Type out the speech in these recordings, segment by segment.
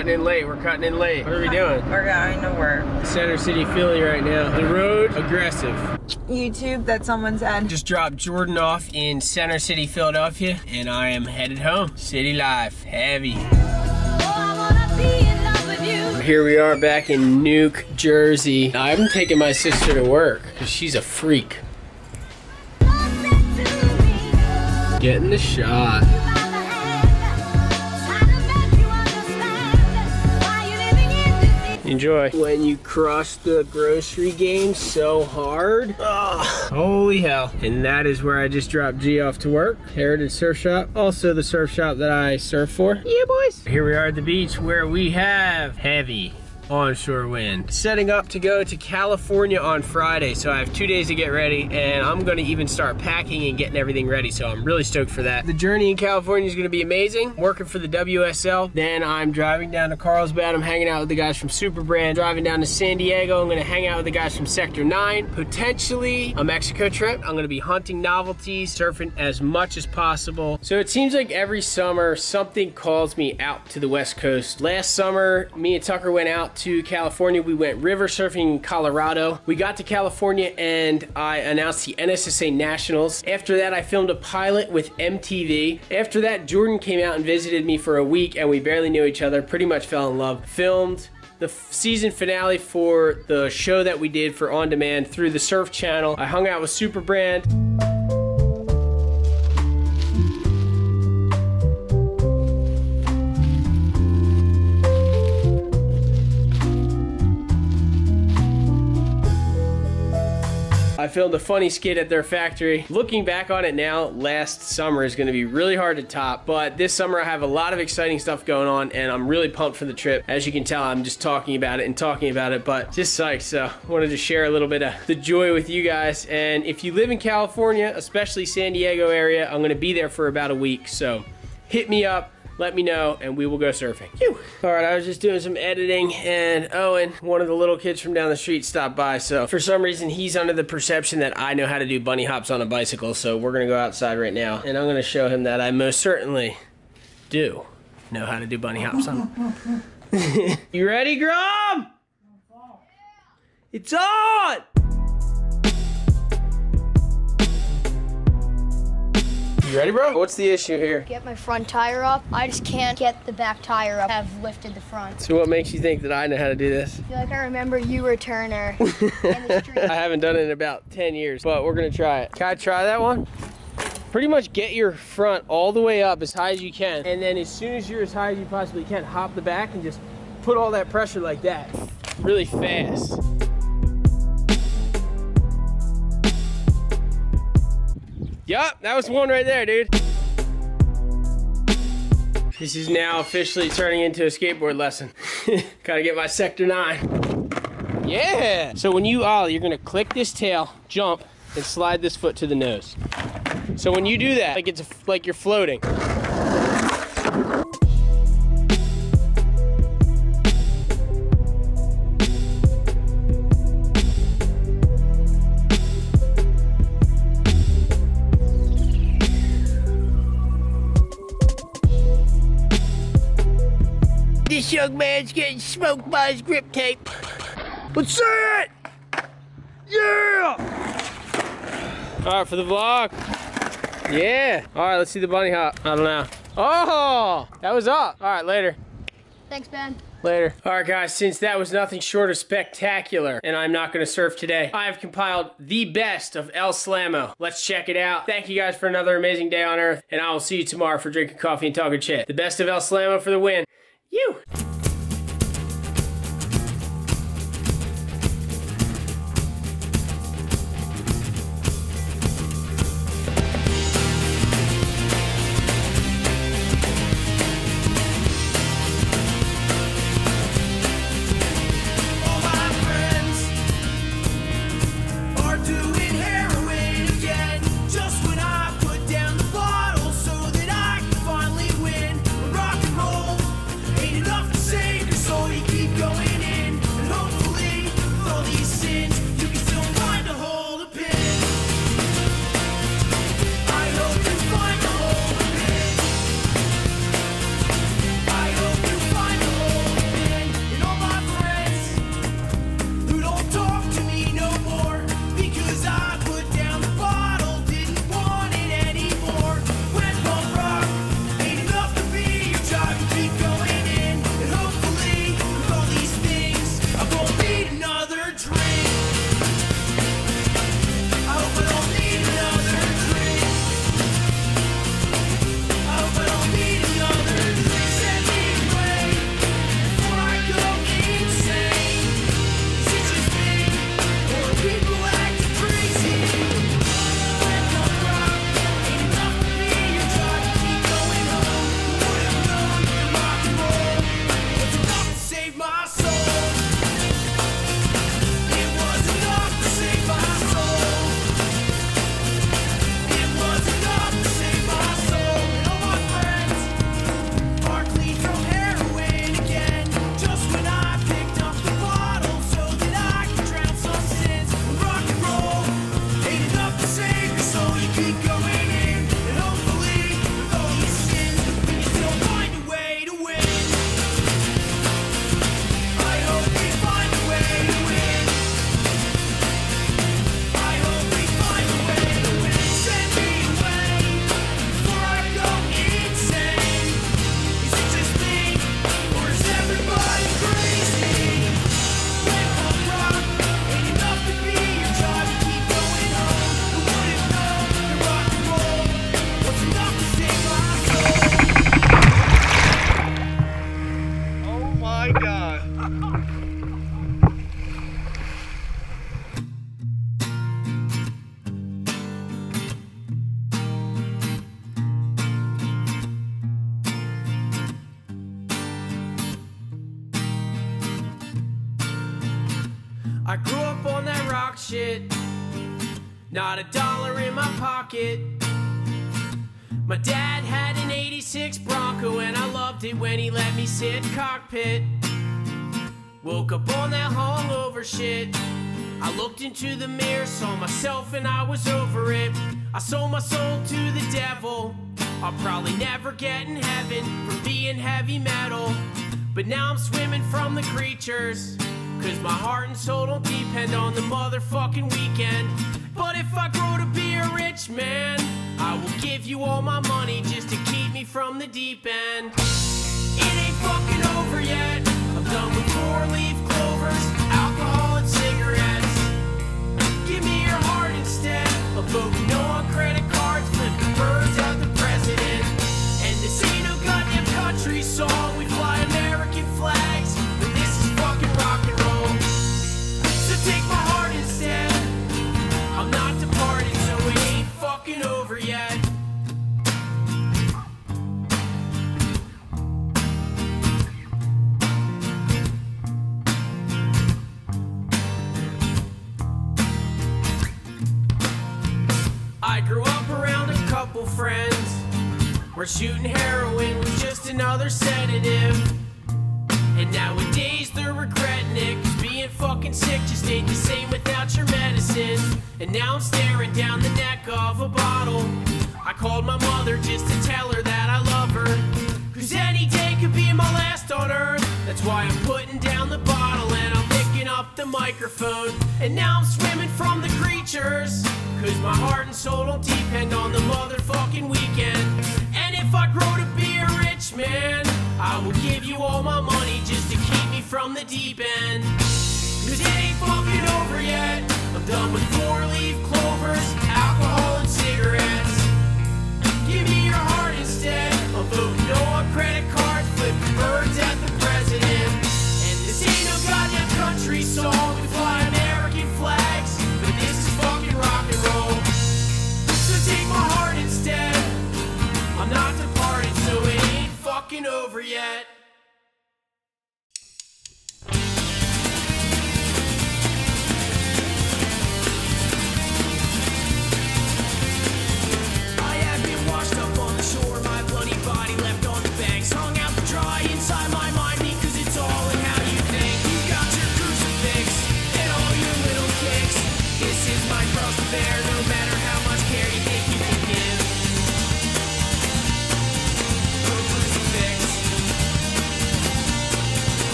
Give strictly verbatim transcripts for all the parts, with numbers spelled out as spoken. cutting in late. We're cutting in late. What are we doing? We're going to work. Center City, Philly right now. The road, aggressive. YouTube, that someone said. Just dropped Jordan off in Center City, Philadelphia, and I am headed home. City life, heavy. Here we are back in Nuke, Jersey. I'm taking my sister to work because she's a freak. Getting the shot. Enjoy. When you crush the grocery game so hard, oh, holy hell. And that is where I just dropped G off to work. Heritage Surf Shop, also the surf shop that I surf for. Yeah, boys. Here we are at the beach where we have heavy onshore wind. Setting up to go to California on Friday, so I have two days to get ready, and I'm gonna even start packing and getting everything ready, so I'm really stoked for that. The journey in California is gonna be amazing. Working for the W S L, then I'm driving down to Carlsbad, I'm hanging out with the guys from Superbrand, driving down to San Diego, I'm gonna hang out with the guys from Sector nine, potentially a Mexico trip. I'm gonna be hunting novelties, surfing as much as possible. So it seems like every summer, something calls me out to the West Coast. Last summer, me and Tucker went out to California. We went river surfing in Colorado. We got to California and I announced the N S S A Nationals. After that, I filmed a pilot with M T V. After that, Jordan came out and visited me for a week and we barely knew each other, pretty much fell in love. Filmed the season finale for the show that we did for On Demand through the Surf Channel. I hung out with Superbrand. I filmed a funny skit at their factory. Looking back on it now, last summer is gonna be really hard to top, but this summer I have a lot of exciting stuff going on and I'm really pumped for the trip. As you can tell, I'm just talking about it and talking about it, but just psyched, so I wanted to share a little bit of the joy with you guys. And if you live in California, especially San Diego area, I'm gonna be there for about a week, so hit me up. Let me know, and we will go surfing. Phew. All right, I was just doing some editing, and Owen, one of the little kids from down the street, stopped by, so for some reason, he's under the perception that I know how to do bunny hops on a bicycle, so we're gonna go outside right now, and I'm gonna show him that I most certainly do know how to do bunny hops on. You ready, Grom? It's on! You ready, bro? What's the issue here? Get my front tire up. I just can't get the back tire up. I've lifted the front. So what makes you think that I know how to do this? I feel like I remember you were Turner in the street. I haven't done it in about ten years, but we're gonna try it. Can I try that one? Pretty much get your front all the way up as high as you can, and then as soon as you're as high as you possibly can, hop the back and just put all that pressure like that. Really fast. Yup, that was one right there, dude. This is now officially turning into a skateboard lesson. Gotta get my Sector nine. Yeah! So when you ollie, you're gonna click this tail, jump, and slide this foot to the nose. So when you do that, like it's like you're floating. This young man's getting smoked by his grip tape. Let's see it! Yeah! All right, for the vlog. Yeah. All right, let's see the bunny hop. I don't know. Oh, that was up. All right, later. Thanks, Ben. Later. All right, guys, since that was nothing short of spectacular, and I'm not gonna surf today, I have compiled the best of El Slammo. Let's check it out. Thank you guys for another amazing day on Earth, and I will see you tomorrow for drinking coffee and talking shit. The best of El Slammo for the win. You. shit. Not a dollar in my pocket. My dad had an eighty-six Bronco and I loved it when he let me sit cockpit. Woke up on that hungover shit. I looked into the mirror, saw myself and I was over it. I sold my soul to the devil. I'll probably never get in heaven from being heavy metal. But now I'm swimming from the creatures, cause my heart and soul don't depend on the motherfucking weekend. But if I grow to be a rich man, I will give you all my money just to keep me from the deep end. It ain't fucking over yet. I'm done with four-leaf clovers, alcohol and cigarettes. Give me your heart instead. I'm voting no on credit cards, flipping birds at the president. And this ain't no goddamn country song. We fly American flags, but this is fucking rock and roll. So take my heart instead. I'm not departed, so it ain't fucking over yet. I grew up around a couple friends where shooting heroin was just another sedative. And nowadays they're regretting it, cause being fucking sick just ain't the same without your medicine. And now I'm staring down the neck of a bottle. I called my mother just to tell her that I love her, cause any day could be my last on earth. That's why I'm putting down the bottle and I'm picking up the microphone. And now I'm swimming from the creatures, cause my heart and soul don't depend on the motherfucking weekend. And if I grow to be a rich man, I will give you all my money just to keep me from the deep end. Cause it ain't fucking over yet. I'm done with four-leaf clovers, alcohol and cigarettes. Give me your heart instead. I'm voting no on credit cards, flipping birds at the president. And this ain't no goddamn country song. We fly American flags, but this is fucking rock and roll. So take my heart instead. I'm not departed, so it ain't fucking over yet.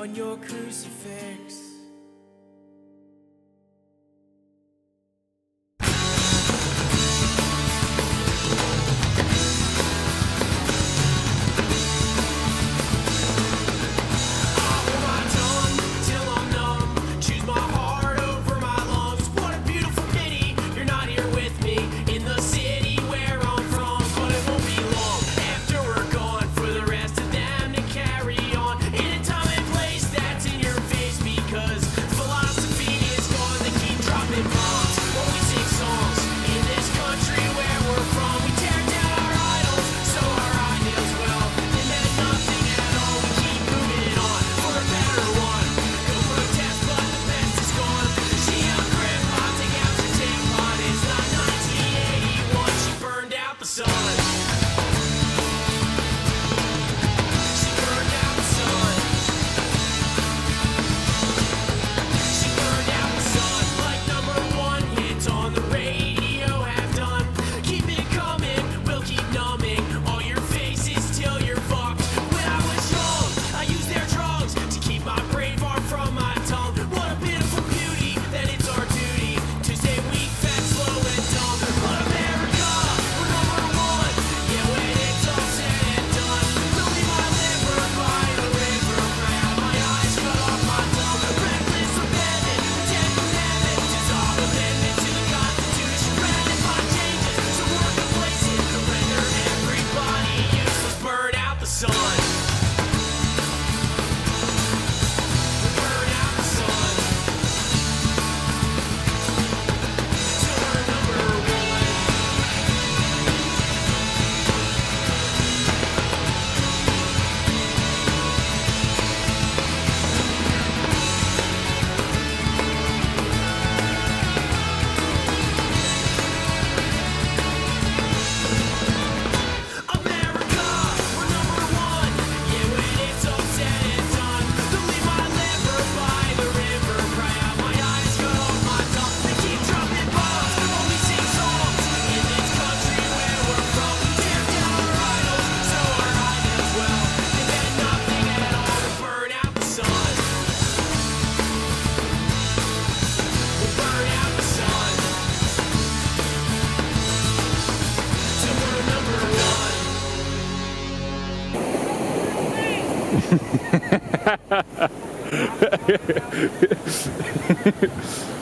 on your crucifix.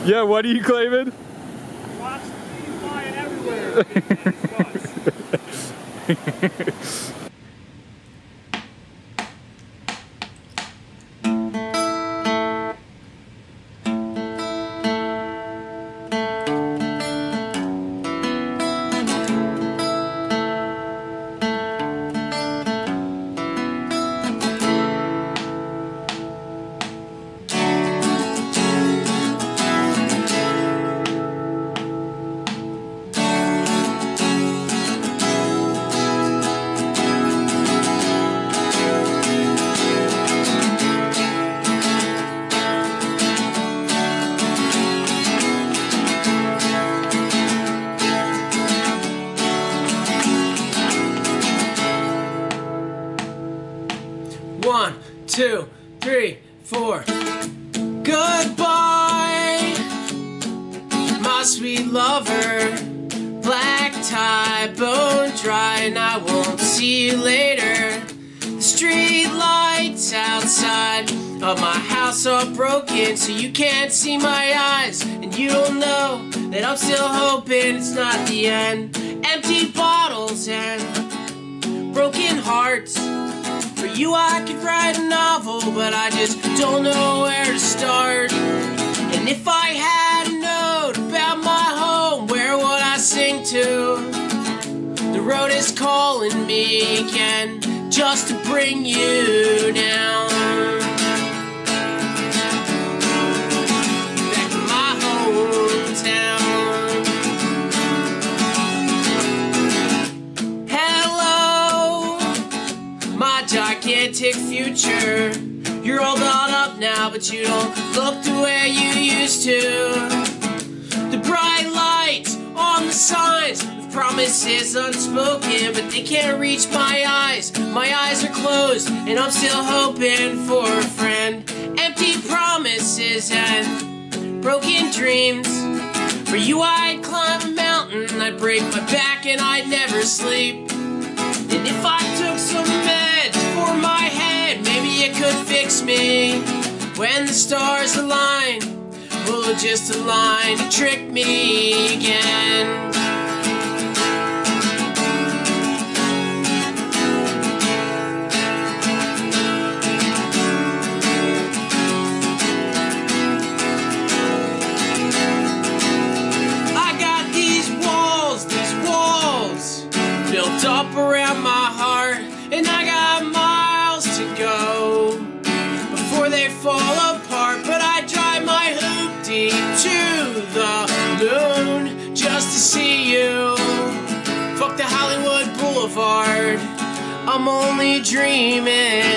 Yeah, what are you claiming? Watch the feet flying everywhere. Two, three, four. Goodbye, my sweet lover. Black tie, bone dry, and I won't see you later. The street lights outside of my house are broken, so you can't see my eyes, and you don't know that I'm still hoping it's not the end. Empty bottles and broken hearts. For you I could write a novel, but I just don't know where to start. And if I had a note about my home, where would I sing to? The road is calling me again, just to bring you down. Back to my hometown. Hello, my gigantic future. You're all gone up now, but you don't look the way you used to. The bright lights on the signs with promises unspoken, but they can't reach my eyes. My eyes are closed, and I'm still hoping for a friend. Empty promises and broken dreams. For you I'd climb a mountain, I'd break my back, and I'd never sleep. And if I took some meds for my head, maybe it could fix me. When the stars align, will it just align to trick me again? I got these walls, these walls, built up around my heart, and I got miles to go before they fall apart, but I drive my hoop deep to the moon just to see you. Fuck the Hollywood Boulevard, I'm only dreaming.